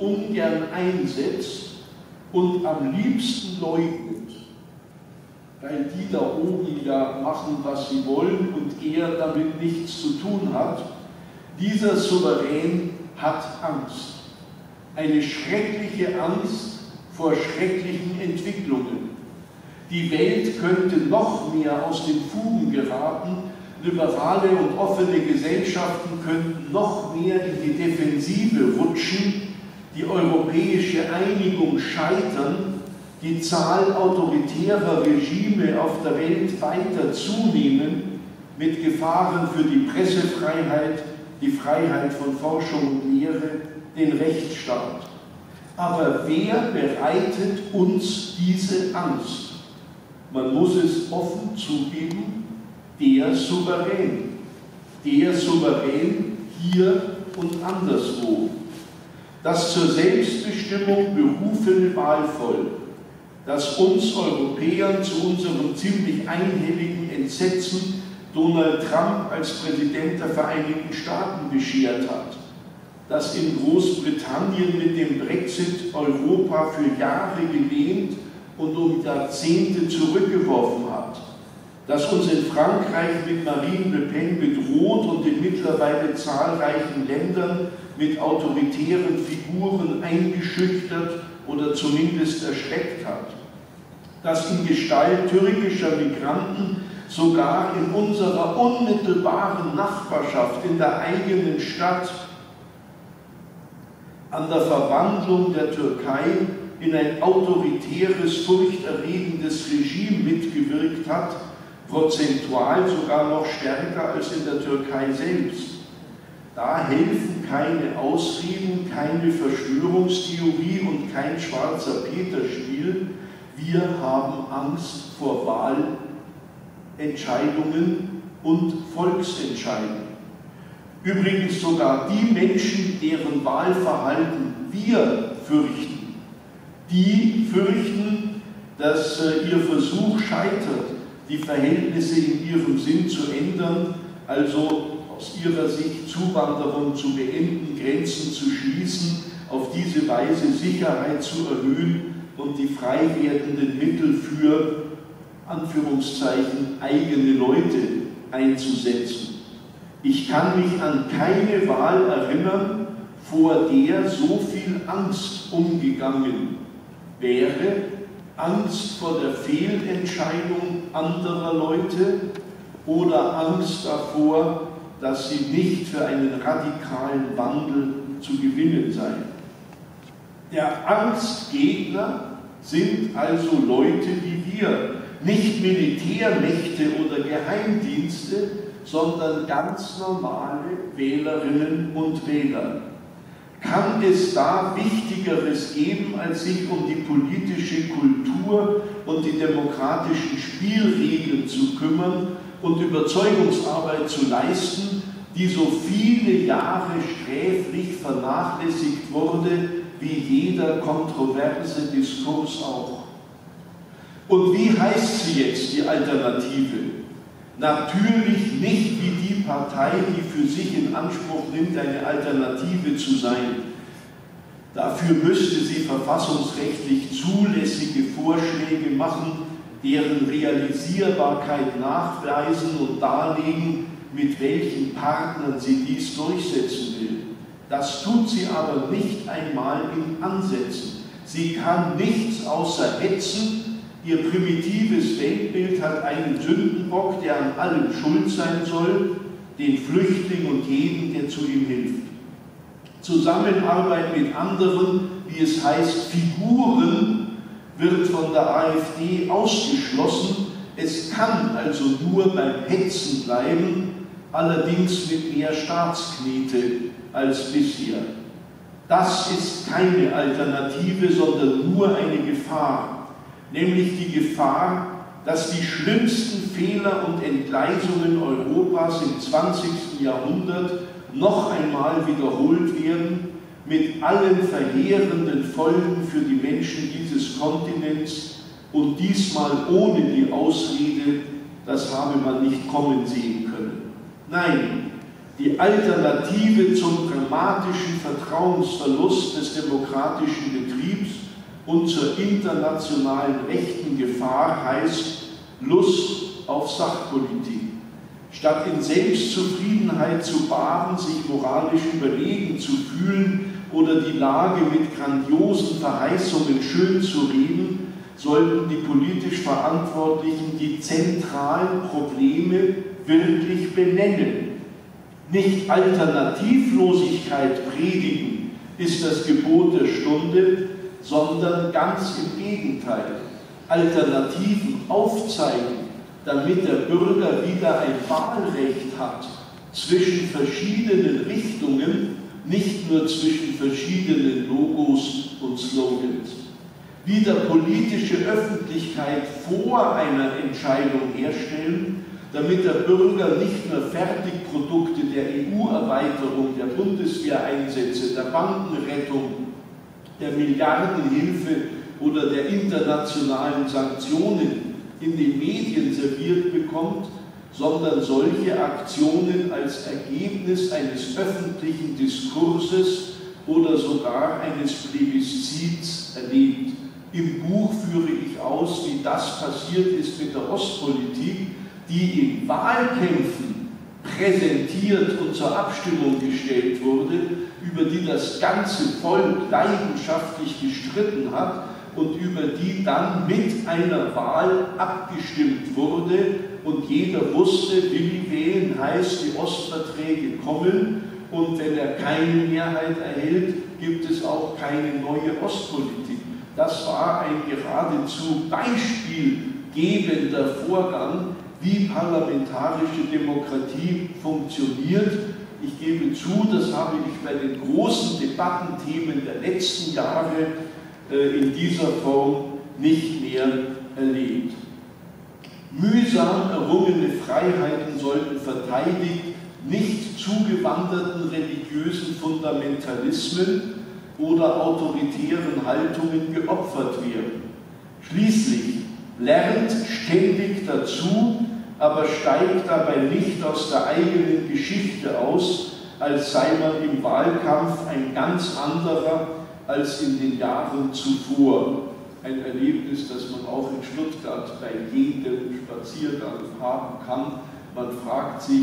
so ungern einsetzt und am liebsten leugnet, weil die da oben ja machen, was sie wollen und er damit nichts zu tun hat, dieser Souverän hat Angst. Eine schreckliche Angst vor schrecklichen Entwicklungen. Die Welt könnte noch mehr aus den Fugen geraten, liberale und offene Gesellschaften könnten noch mehr in die Defensive rutschen, die europäische Einigung scheitern, die Zahl autoritärer Regime auf der Welt weiter zunehmen, mit Gefahren für die Pressefreiheit, die Freiheit von Forschung und Lehre, den Rechtsstaat. Aber wer bereitet uns diese Angst? Man muss es offen zugeben, der Souverän hier und anderswo. Das zur Selbstbestimmung berufene Wahlvolk, das uns Europäern zu unserem ziemlich einhelligen Entsetzen Donald Trump als Präsident der Vereinigten Staaten beschert hat, das in Großbritannien mit dem Brexit Europa für Jahre gelehnt und um Jahrzehnte zurückgeworfen hat, das uns in Frankreich mit Marine Le Pen bedroht und in mittlerweile zahlreichen Ländern mit autoritären Figuren eingeschüchtert oder zumindest erschreckt hat, das in Gestalt türkischer Migranten sogar in unserer unmittelbaren Nachbarschaft, in der eigenen Stadt, an der Verwandlung der Türkei in ein autoritäres, furchterregendes Regime mitgewirkt hat, prozentual sogar noch stärker als in der Türkei selbst. Da helfen keine Ausreden, keine Verschwörungstheorie und kein schwarzer Peter-Spiel. Wir haben Angst vor Wahlentscheidungen und Volksentscheidungen. Übrigens sogar die Menschen, deren Wahlverhalten wir fürchten, die fürchten, dass ihr Versuch scheitert, die Verhältnisse in ihrem Sinn zu ändern, also aus ihrer Sicht Zuwanderung zu beenden, Grenzen zu schließen, auf diese Weise Sicherheit zu erhöhen und die frei werdenden Mittel für, Anführungszeichen, eigene Leute einzusetzen. Ich kann mich an keine Wahl erinnern, vor der so viel Angst umgegangen wäre, Angst vor der Fehlentscheidung anderer Leute oder Angst davor, dass sie nicht für einen radikalen Wandel zu gewinnen seien. Der Angstgegner sind also Leute wie wir, nicht Militärmächte oder Geheimdienste, sondern ganz normale Wählerinnen und Wähler. Kann es da Wichtigeres geben, als sich um die politische Kultur und die demokratischen Spielregeln zu kümmern und Überzeugungsarbeit zu leisten, die so viele Jahre sträflich vernachlässigt wurde, wie jeder kontroverse Diskurs auch? Und wie heißt sie jetzt, die Alternative? Natürlich nicht wie die Partei, die für sich in Anspruch nimmt, eine Alternative zu sein. Dafür müsste sie verfassungsrechtlich zulässige Vorschläge machen, deren Realisierbarkeit nachweisen und darlegen, mit welchen Partnern sie dies durchsetzen will. Das tut sie aber nicht einmal in Ansätzen. Sie kann nichts außer hetzen. Ihr primitives Weltbild hat einen Sündenbock, der an allem schuld sein soll, den Flüchtling und jeden, der zu ihm hilft. Zusammenarbeit mit anderen, wie es heißt, Figuren, wird von der AfD ausgeschlossen. Es kann also nur beim Hetzen bleiben, allerdings mit mehr Staatsknete als bisher. Das ist keine Alternative, sondern nur eine Gefahr, nämlich die Gefahr, dass die schlimmsten Fehler und Entgleisungen Europas im 20. Jahrhundert noch einmal wiederholt werden, mit allen verheerenden Folgen für die Menschen dieses Kontinents und diesmal ohne die Ausrede, das habe man nicht kommen sehen können. Nein, die Alternative zum dramatischen Vertrauensverlust des demokratischen Betriebs und zur internationalen rechten Gefahr heißt Lust auf Sachpolitik. Statt in Selbstzufriedenheit zu baden, sich moralisch überlegen zu fühlen oder die Lage mit grandiosen Verheißungen schön zu reden, sollten die politisch Verantwortlichen die zentralen Probleme wirklich benennen. Nicht Alternativlosigkeit predigen ist das Gebot der Stunde, sondern ganz im Gegenteil, Alternativen aufzeigen, damit der Bürger wieder ein Wahlrecht hat zwischen verschiedenen Richtungen, nicht nur zwischen verschiedenen Logos und Slogans. Wieder politische Öffentlichkeit vor einer Entscheidung herstellen, damit der Bürger nicht nur Fertigprodukte der EU-Erweiterung, der Bundeswehreinsätze, der Bankenrettung, der Milliardenhilfe oder der internationalen Sanktionen in den Medien serviert bekommt, sondern solche Aktionen als Ergebnis eines öffentlichen Diskurses oder sogar eines Plebiszits erlebt. Im Buch führe ich aus, wie das passiert ist mit der Ostpolitik, die in Wahlkämpfen präsentiert und zur Abstimmung gestellt wurde, über die das ganze Volk leidenschaftlich gestritten hat und über die dann mit einer Wahl abgestimmt wurde und jeder wusste, Willy wählen heißt, die Ostverträge kommen und wenn er keine Mehrheit erhält, gibt es auch keine neue Ostpolitik. Das war ein geradezu beispielgebender Vorgang, wie parlamentarische Demokratie funktioniert. Ich gebe zu, das habe ich bei den großen Debattenthemen der letzten Jahre in dieser Form nicht mehr erlebt. Mühsam errungene Freiheiten sollten verteidigt, nicht zugewanderten religiösen Fundamentalismen oder autoritären Haltungen geopfert werden. Schließlich lernt ständig dazu, aber steigt dabei nicht aus der eigenen Geschichte aus, als sei man im Wahlkampf ein ganz anderer als in den Jahren zuvor. Ein Erlebnis, das man auch in Stuttgart bei jedem Spaziergang haben kann. Man fragt sich,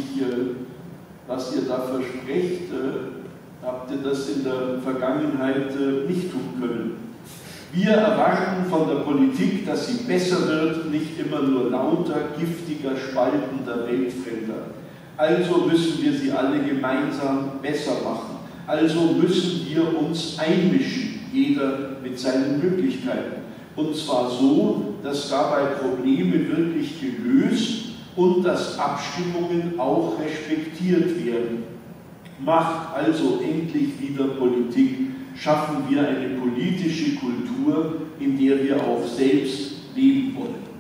was ihr da versprecht, habt ihr das in der Vergangenheit nicht tun können. Wir erwarten von der Politik, dass sie besser wird, nicht immer nur lauter, giftiger, spaltender Weltfremder. Also müssen wir sie alle gemeinsam besser machen. Also müssen wir uns einmischen, jeder mit seinen Möglichkeiten. Und zwar so, dass dabei Probleme wirklich gelöst und dass Abstimmungen auch respektiert werden. Macht also endlich wieder Politik. Schaffen wir eine politische Kultur, in der wir auch selbst leben wollen.